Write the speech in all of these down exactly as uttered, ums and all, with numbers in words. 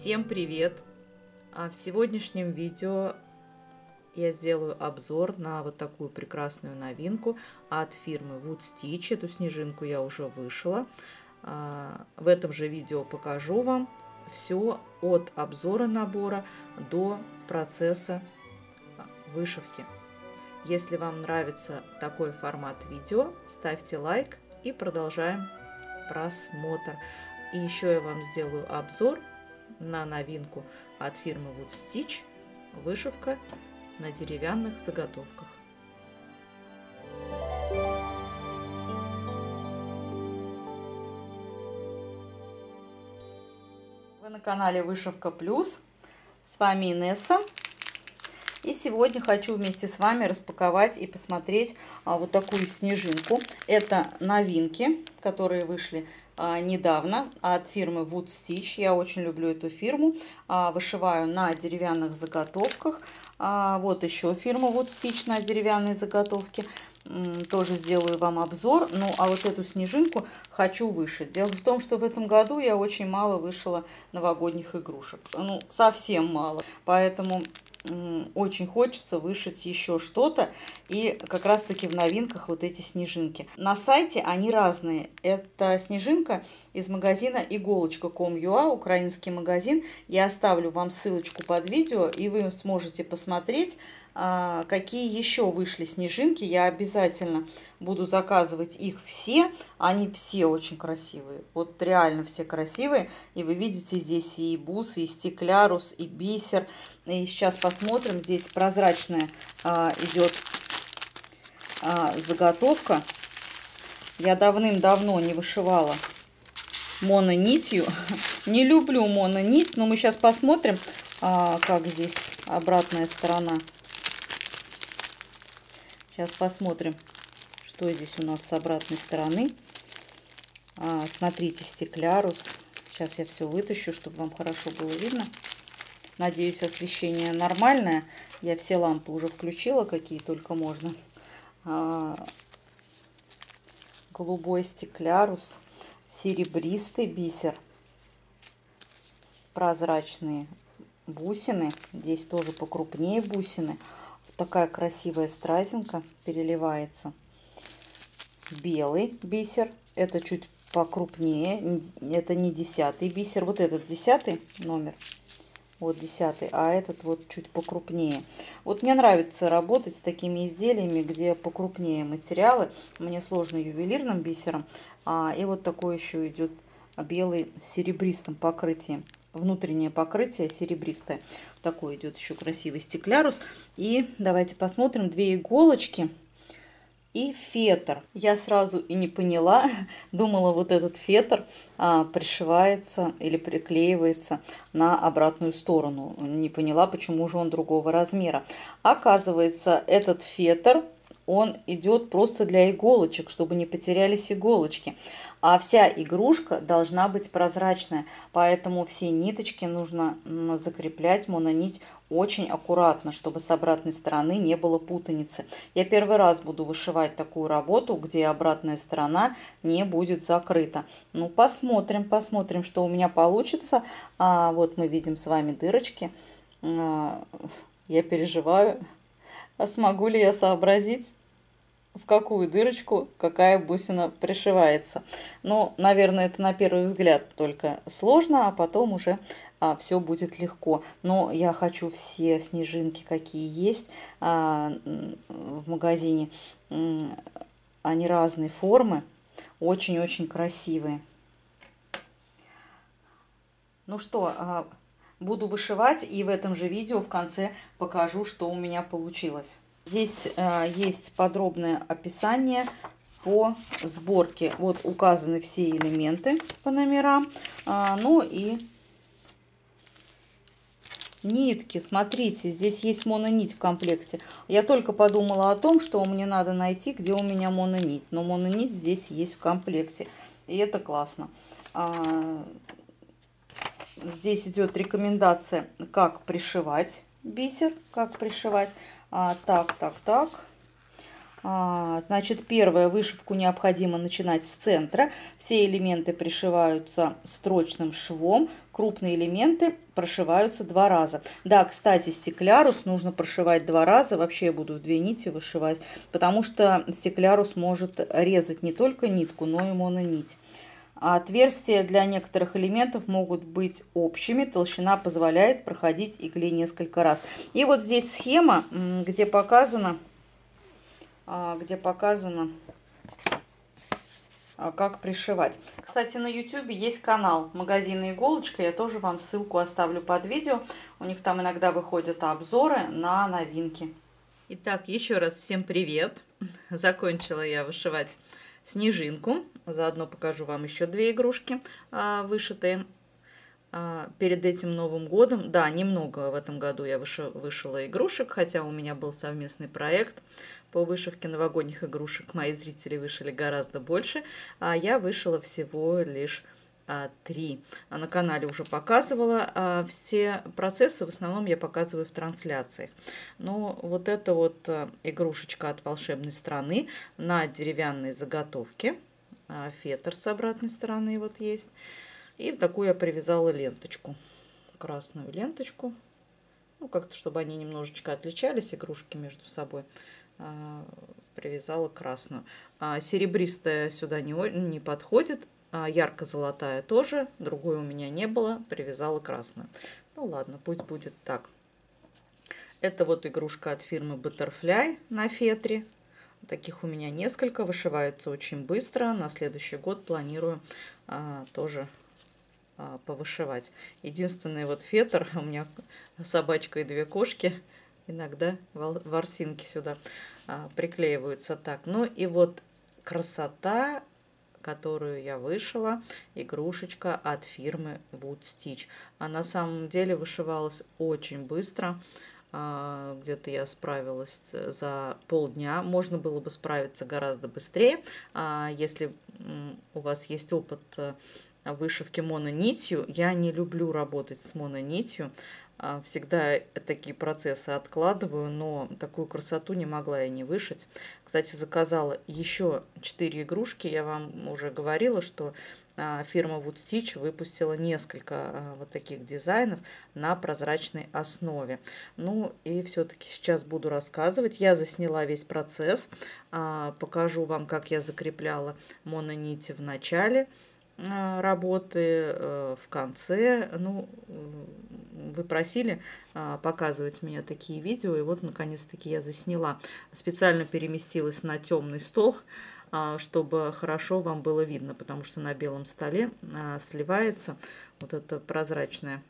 Всем привет! В сегодняшнем видео я сделаю обзор на вот такую прекрасную новинку от фирмы Wood Stitch. Эту снежинку я уже вышила. В этом же видео покажу вам все от обзора набора до процесса вышивки. Если вам нравится такой формат видео, ставьте лайк и продолжаем просмотр. И еще я вам сделаю обзор на новинку от фирмы Wood Stitch. Вышивка на деревянных заготовках. Вы на канале Вышивка плюс. С вами Инесса. И сегодня хочу вместе с вами распаковать и посмотреть а, вот такую снежинку. Это новинки, которые вышли а, недавно от фирмы Wood Stitch. Я очень люблю эту фирму. А, вышиваю на деревянных заготовках. А, вот еще фирма Wood Stitch на деревянной заготовке. М-м, тоже сделаю вам обзор. Ну, а вот эту снежинку хочу вышить. Дело в том, что в этом году я очень мало вышила новогодних игрушек. Ну, совсем мало. Поэтому очень хочется вышить еще что-то, и как раз таки в новинках вот эти снежинки. На сайте они разные. Это снежинка из магазина иголочка точка ком точка ю а, украинский магазин. Я оставлю вам ссылочку под видео, и вы сможете посмотреть, какие еще вышли снежинки. Я обязательно буду заказывать их все. Они все очень красивые. Вот реально все красивые. И вы видите здесь и бус, и стеклярус, и бисер. И сейчас посмотрим. Здесь прозрачная а, идет а, заготовка. Я давным-давно не вышивала мононитью. Не люблю мононить, но мы сейчас посмотрим, а, как здесь обратная сторона. Сейчас посмотрим, что здесь у нас с обратной стороны. А, смотрите, стеклярус. Сейчас я все вытащу, чтобы вам хорошо было видно. Надеюсь, освещение нормальное. Я все лампы уже включила, какие только можно. А, голубой стеклярус, серебристый бисер, прозрачные бусины. Здесь тоже покрупнее бусины. Такая красивая стразинка переливается. Белый бисер. Это чуть покрупнее. Это не десятый бисер. Вот этот десятый номер. Вот десятый. А этот вот чуть покрупнее. Вот мне нравится работать с такими изделиями, где покрупнее материалы. Мне сложно ювелирным бисером. А, и вот такой еще идет белый с серебристым покрытием. Внутреннее покрытие серебристое. Такой идет еще красивый стеклярус. И давайте посмотрим. Две иголочки и фетр. Я сразу и не поняла. Думала, вот этот фетр а, пришивается или приклеивается на обратную сторону. Не поняла, почему же он другого размера. Оказывается, этот фетр, он идет просто для иголочек, чтобы не потерялись иголочки. А вся игрушка должна быть прозрачная, поэтому все ниточки нужно закреплять, мононить очень аккуратно, чтобы с обратной стороны не было путаницы. Я первый раз буду вышивать такую работу, где обратная сторона не будет закрыта. Ну, посмотрим, посмотрим, что у меня получится. А, вот мы видим с вами дырочки. А, я переживаю, а смогу ли я сообразить, в какую дырочку какая бусина пришивается. Ну, наверное, это на первый взгляд только сложно, а потом уже а, все будет легко. Но я хочу все снежинки, какие есть а, в магазине. Они разной формы, очень-очень красивые. Ну что, а, буду вышивать, и в этом же видео в конце покажу, что у меня получилось. Здесь э, есть подробное описание по сборке. Вот указаны все элементы по номерам. А, ну и нитки. Смотрите, здесь есть мононить в комплекте. Я только подумала о том, что мне надо найти, где у меня мононить. Но мононить здесь есть в комплекте. И это классно. А, здесь идет рекомендация, как пришивать бисер, как пришивать. А, так, так, так. Значит, первое, вышивку необходимо начинать с центра. Все элементы пришиваются строчным швом, крупные элементы прошиваются два раза. Да, кстати, стеклярус нужно прошивать два раза. Вообще я буду в две нити вышивать, потому что стеклярус может резать не только нитку, но и мононить. А отверстия для некоторых элементов могут быть общими. Толщина позволяет проходить игле несколько раз. И вот здесь схема, где показано, где показано, как пришивать. Кстати, на YouTube есть канал «Магазин Иголочка». Я тоже вам ссылку оставлю под видео. У них там иногда выходят обзоры на новинки. Итак, еще раз всем привет. Закончила я вышивать снежинку. Заодно покажу вам еще две игрушки а, вышитые а, перед этим Новым годом. Да, немного в этом году я выш... вышила игрушек, хотя у меня был совместный проект по вышивке новогодних игрушек. Мои зрители вышили гораздо больше, а я вышила всего лишь а, три. А на канале уже показывала а, все процессы, в основном я показываю в трансляциях. Но вот эта вот а, игрушечка от волшебной страны на деревянной заготовке. Фетр с обратной стороны вот есть. И в такую я привязала ленточку. Красную ленточку. Ну, как-то, чтобы они немножечко отличались, игрушки между собой. А, привязала красную. А, серебристая сюда не, не подходит. А, ярко-золотая тоже. Другой у меня не было. Привязала красную. Ну, ладно, пусть будет так. Это вот игрушка от фирмы Butterfly на фетре. Таких у меня несколько, вышиваются очень быстро. На следующий год планирую а, тоже а, повышивать. Единственный вот фетр, у меня собачка и две кошки, иногда ворсинки сюда а, приклеиваются так. Ну и вот красота, которую я вышила, игрушечка от фирмы Wood Stitch. А на самом деле вышивалась очень быстро. Где-то я справилась за полдня. Можно было бы справиться гораздо быстрее. Если у вас есть опыт вышивки мононитью, я не люблю работать с мононитью. Всегда такие процессы откладываю, но такую красоту не могла я не вышить. Кстати, заказала еще четыре игрушки. Я вам уже говорила, что фирма Wood Stitch выпустила несколько вот таких дизайнов на прозрачной основе. Ну и все-таки сейчас буду рассказывать. Я засняла весь процесс. Покажу вам, как я закрепляла мононити в начале работы, в конце. Ну, вы просили показывать мне такие видео, и вот наконец-таки я засняла. Специально переместилась на темный стол, чтобы хорошо вам было видно, потому что на белом столе сливается вот эта прозрачная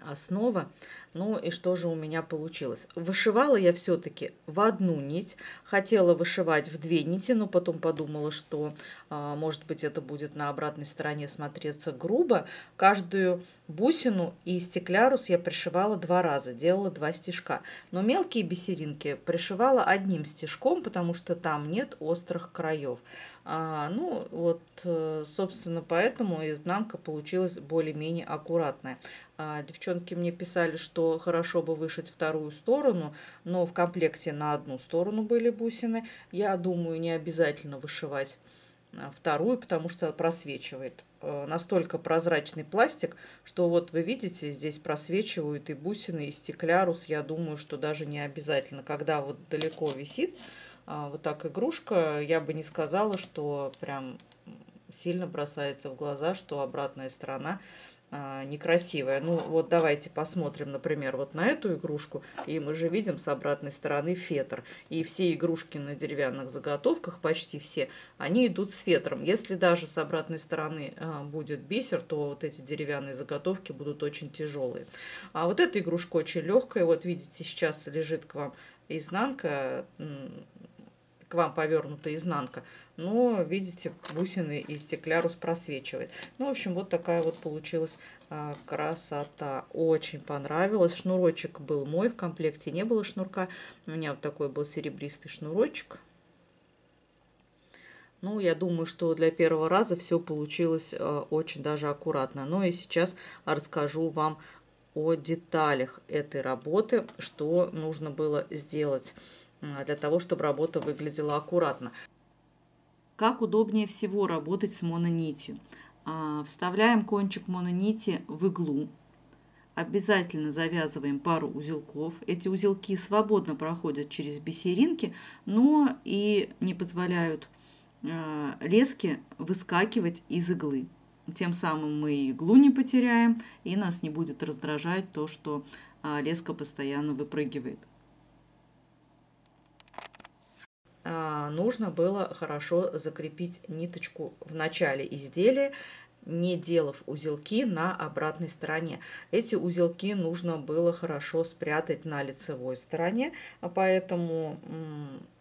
основа. Ну и что же у меня получилось? Вышивала я все-таки в одну нить, хотела вышивать в две нити, но потом подумала, что может быть это будет на обратной стороне смотреться грубо. Каждую бусину и стеклярус я пришивала два раза, делала два стежка. Но мелкие бисеринки пришивала одним стежком, потому что там нет острых краев. А, ну вот, собственно, поэтому изнанка получилась более-менее аккуратная. А, девчонки мне писали, что хорошо бы вышить вторую сторону, но в комплекте на одну сторону были бусины. Я думаю, не обязательно вышивать вторую, потому что просвечивает. Настолько прозрачный пластик, что вот вы видите, здесь просвечивают и бусины, и стеклярус. Я думаю, что даже не обязательно. Когда вот далеко висит вот так игрушка, я бы не сказала, что прям сильно бросается в глаза, что обратная сторона некрасивая. Ну вот давайте посмотрим, например, вот на эту игрушку, и мы же видим с обратной стороны фетр. И все игрушки на деревянных заготовках, почти все, они идут с фетром. Если даже с обратной стороны будет бисер, то вот эти деревянные заготовки будут очень тяжелые. А вот эта игрушка очень легкая. Вот видите, сейчас лежит к вам изнанка, к вам повернута изнанка, но видите, бусины и стеклярус просвечивает. Ну, в общем, вот такая вот получилась а, красота. Очень понравилось. Шнурочек был мой, в комплекте не было шнурка. У меня вот такой был серебристый шнурочек. Ну, я думаю, что для первого раза все получилось а, очень даже аккуратно. Ну и сейчас расскажу вам о деталях этой работы, что нужно было сделать. для того, чтобы работа выглядела аккуратно. Как удобнее всего работать с мононитью? Вставляем кончик мононити в иглу. Обязательно завязываем пару узелков. Эти узелки свободно проходят через бисеринки, но и не позволяют леске выскакивать из иглы. Тем самым мы иглу не потеряем, и нас не будет раздражать то, что леска постоянно выпрыгивает. Нужно было хорошо закрепить ниточку в начале изделия, не делав узелки на обратной стороне. Эти узелки нужно было хорошо спрятать на лицевой стороне, поэтому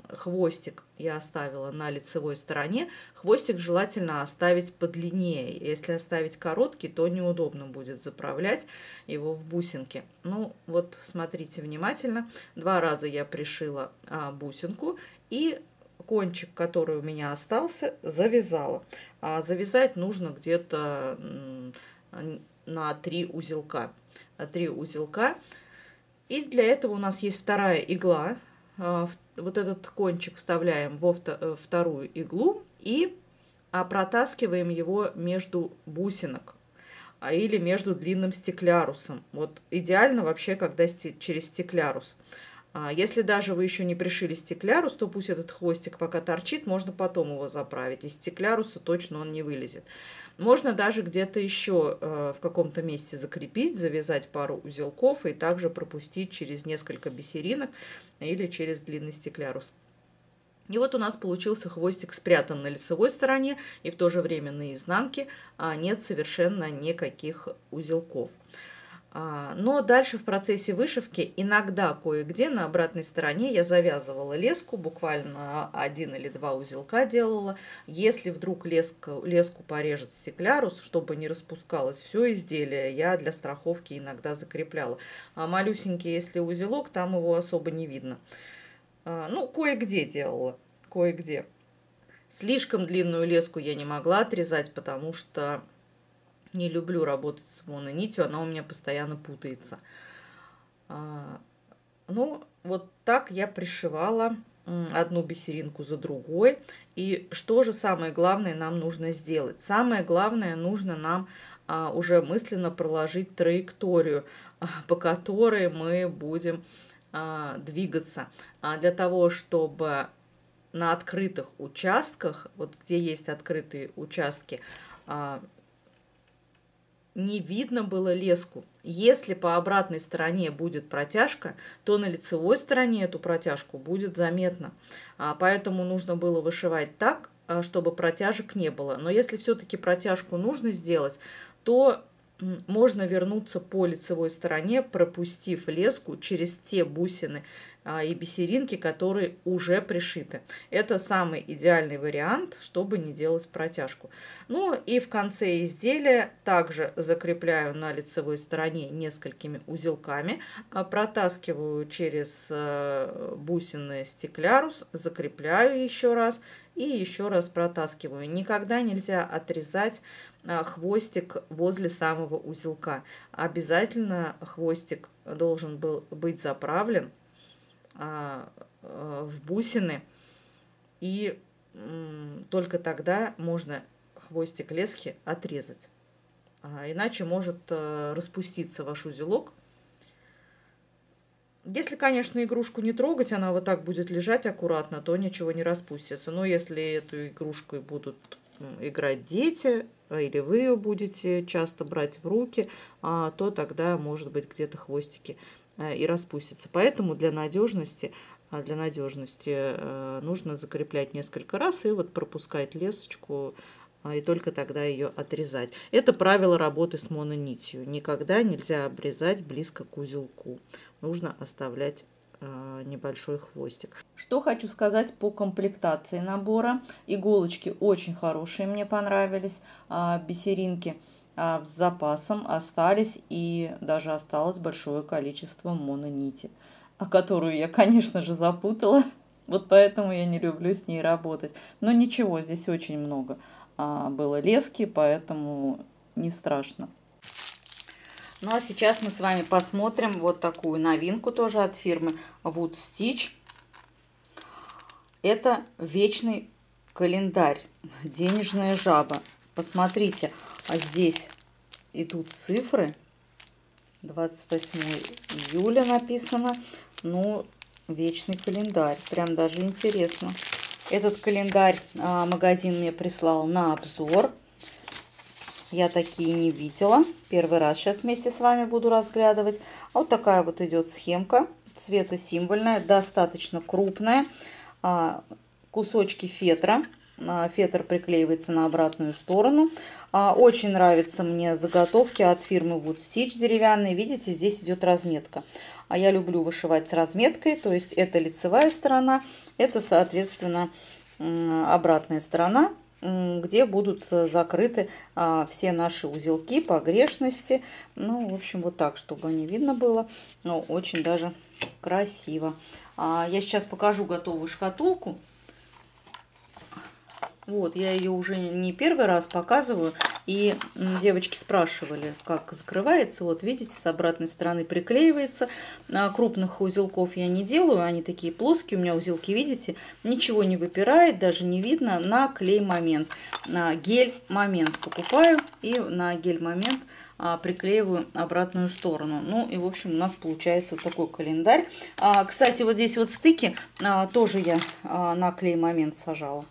хвостик я оставила на лицевой стороне. Хвостик желательно оставить подлиннее. Если оставить короткий, то неудобно будет заправлять его в бусинки. Ну вот, смотрите внимательно. Два раза я пришила а, бусинку и кончик, который у меня остался, завязала. А завязать нужно где-то на три узелка. три узелка. И для этого у нас есть вторая игла. Вот этот кончик вставляем во вторую иглу и протаскиваем его между бусинок или между длинным стеклярусом. Вот идеально вообще, когда через стеклярус. Если даже вы еще не пришили стеклярус, то пусть этот хвостик пока торчит, можно потом его заправить. Из стекляруса точно он не вылезет. Можно даже где-то еще в каком-то месте закрепить, завязать пару узелков и также пропустить через несколько бисеринок или через длинный стеклярус. И вот у нас получился хвостик, спрятан на лицевой стороне и в то же время на изнанке нет совершенно никаких узелков. Но дальше в процессе вышивки иногда кое-где на обратной стороне я завязывала леску, буквально один или два узелка делала. Если вдруг леску, леску порежет стеклярус, чтобы не распускалось все изделие, я для страховки иногда закрепляла. А малюсенький, если узелок, там его особо не видно. Ну, кое-где делала, кое-где. Слишком длинную леску я не могла отрезать, потому что не люблю работать с мононитью, она у меня постоянно путается. Ну, вот так я пришивала одну бисеринку за другой. И что же самое главное нам нужно сделать? Самое главное, нужно нам уже мысленно проложить траекторию, по которой мы будем двигаться. Для того, чтобы на открытых участках, вот где есть открытые участки, не видно было леску. Если по обратной стороне будет протяжка, то на лицевой стороне эту протяжку будет заметно. Поэтому нужно было вышивать так, чтобы протяжек не было. Но если все-таки протяжку нужно сделать, то можно вернуться по лицевой стороне, пропустив леску через те бусины и бисеринки, которые уже пришиты. Это самый идеальный вариант, чтобы не делать протяжку. Ну и в конце изделия также закрепляю на лицевой стороне несколькими узелками, протаскиваю через бусины стеклярус, закрепляю еще раз и еще раз протаскиваю. Никогда нельзя отрезать хвостик возле самого узелка. Обязательно хвостик должен был быть заправлен в бусины, и только тогда можно хвостик лески отрезать. Иначе может распуститься ваш узелок. Если, конечно, игрушку не трогать, она вот так будет лежать аккуратно, то ничего не распустится. Но если эту игрушку будут играть дети, или вы ее будете часто брать в руки, то тогда, может быть, где-то хвостики и распустятся. Поэтому для надежности, для надежности нужно закреплять несколько раз и вот пропускать лесочку, и только тогда ее отрезать. Это правило работы с мононитью. Никогда нельзя обрезать близко к узелку. Нужно оставлять небольшой хвостик. Что хочу сказать по комплектации набора. Иголочки очень хорошие, мне понравились. Бисеринки с запасом остались, и даже осталось большое количество мононити, которую я, конечно же, запутала. Вот поэтому я не люблю с ней работать. Но ничего, здесь очень много было лески, поэтому не страшно. Ну а сейчас мы с вами посмотрим вот такую новинку тоже от фирмы Wood Stitch. Это вечный календарь, денежная жаба. Посмотрите, а здесь идут цифры. двадцать восьмое июля написано. Ну, вечный календарь. Прям даже интересно. Этот календарь а, магазин мне прислал на обзор. Я такие не видела. Первый раз сейчас вместе с вами буду разглядывать. Вот такая вот идет схемка. Цветосимвольная, достаточно крупная. А, кусочки фетра. А, фетр приклеивается на обратную сторону. А, очень нравятся мне заготовки от фирмы Wood Stitch деревянные. Видите, здесь идет разметка. А я люблю вышивать с разметкой. То есть это лицевая сторона. Это, соответственно, обратная сторона, где будут закрыты а, все наши узелки, погрешности. Ну, в общем, вот так, чтобы не видно было. Но очень даже красиво. А, я сейчас покажу готовую шкатулку. Вот, я ее уже не первый раз показываю. И девочки спрашивали, как закрывается. Вот, видите, с обратной стороны приклеивается. А, крупных узелков я не делаю. Они такие плоские. У меня узелки, видите, ничего не выпирает. Даже не видно. На клей-момент. На гель-момент покупаю. И на гель-момент а, приклеиваю обратную сторону. Ну, и, в общем, у нас получается вот такой календарь. А, кстати, вот здесь вот стыки а, тоже я а, на клей-момент сажала.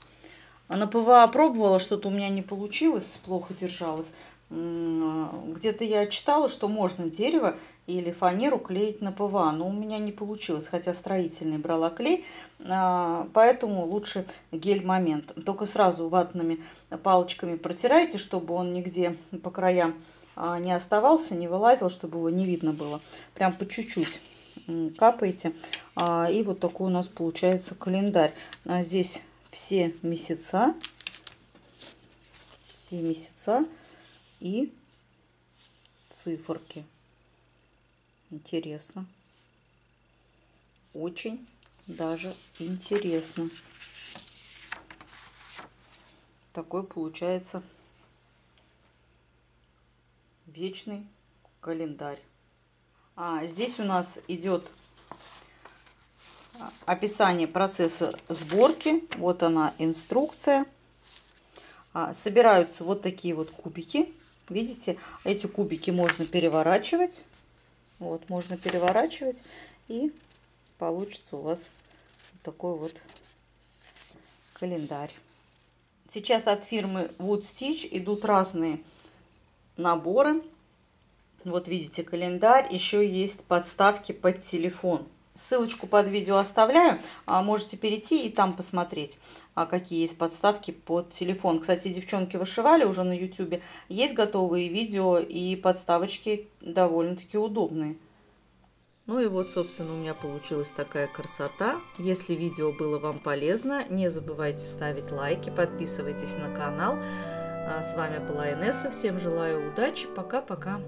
На ПВА пробовала, что-то у меня не получилось, плохо держалось. Где-то я читала, что можно дерево или фанеру клеить на ПВА, но у меня не получилось, хотя строительный брала клей, поэтому лучше гель-момент. Только сразу ватными палочками протирайте, чтобы он нигде по краям не оставался, не вылазил, чтобы его не видно было. Прям по чуть-чуть капаете. И вот такой у нас получается календарь. Здесь... Все месяца, все месяца и циферки. Интересно. Очень даже интересно. Такой получается вечный календарь. А здесь у нас идет... Описание процесса сборки. Вот она, инструкция. Собираются вот такие вот кубики. Видите, эти кубики можно переворачивать. Вот, можно переворачивать. И получится у вас такой вот календарь. Сейчас от фирмы Wood Stitch идут разные наборы. Вот видите, календарь. Еще есть подставки под телефон. Ссылочку под видео оставляю, можете перейти и там посмотреть, какие есть подставки под телефон. Кстати, девчонки вышивали уже на ютубе, есть готовые видео и подставочки довольно-таки удобные. Ну и вот, собственно, у меня получилась такая красота. Если видео было вам полезно, не забывайте ставить лайки, подписывайтесь на канал. С вами была Инесса, всем желаю удачи, пока-пока.